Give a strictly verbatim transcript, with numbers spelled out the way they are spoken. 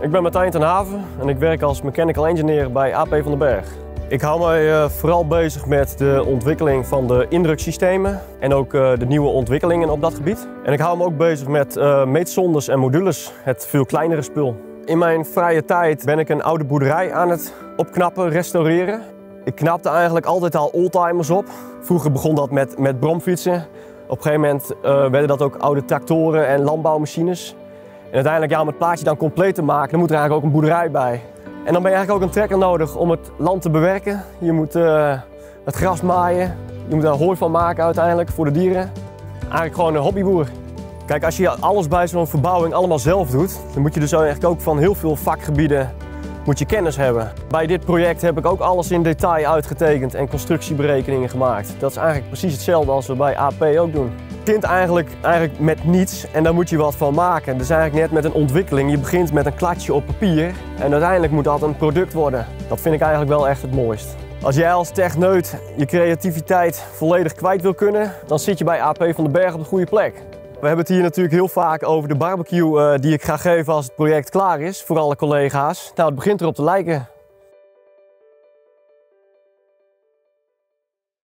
Ik ben Martijn ten Have en ik werk als mechanical engineer bij A P van den Berg. Ik hou mij vooral bezig met de ontwikkeling van de indruksystemen en ook de nieuwe ontwikkelingen op dat gebied. En ik hou me ook bezig met meetsondes en modules, het veel kleinere spul. In mijn vrije tijd ben ik een oude boerderij aan het opknappen, restaureren. Ik knapte eigenlijk altijd al oldtimers op. Vroeger begon dat met, met bromfietsen. Op een gegeven moment uh, werden dat ook oude tractoren en landbouwmachines. En uiteindelijk, ja, om het plaatje dan compleet te maken, dan moet er eigenlijk ook een boerderij bij. En dan ben je eigenlijk ook een trekker nodig om het land te bewerken. Je moet uh, het gras maaien, je moet daar hooi van maken uiteindelijk voor de dieren. Eigenlijk gewoon een hobbyboer. Kijk, als je alles bij zo'n verbouwing allemaal zelf doet, dan moet je dus eigenlijk ook van heel veel vakgebieden moet je kennis hebben. Bij dit project heb ik ook alles in detail uitgetekend en constructieberekeningen gemaakt. Dat is eigenlijk precies hetzelfde als we bij A P ook doen. Het begint eigenlijk, eigenlijk met niets en daar moet je wat van maken. Dus eigenlijk net met een ontwikkeling. Je begint met een kladje op papier en uiteindelijk moet dat een product worden. Dat vind ik eigenlijk wel echt het mooist. Als jij als techneut je creativiteit volledig kwijt wil kunnen, dan zit je bij A P van den Berg op de goede plek. We hebben het hier natuurlijk heel vaak over de barbecue uh, die ik ga geven als het project klaar is, voor alle collega's. Nou, het begint erop te lijken.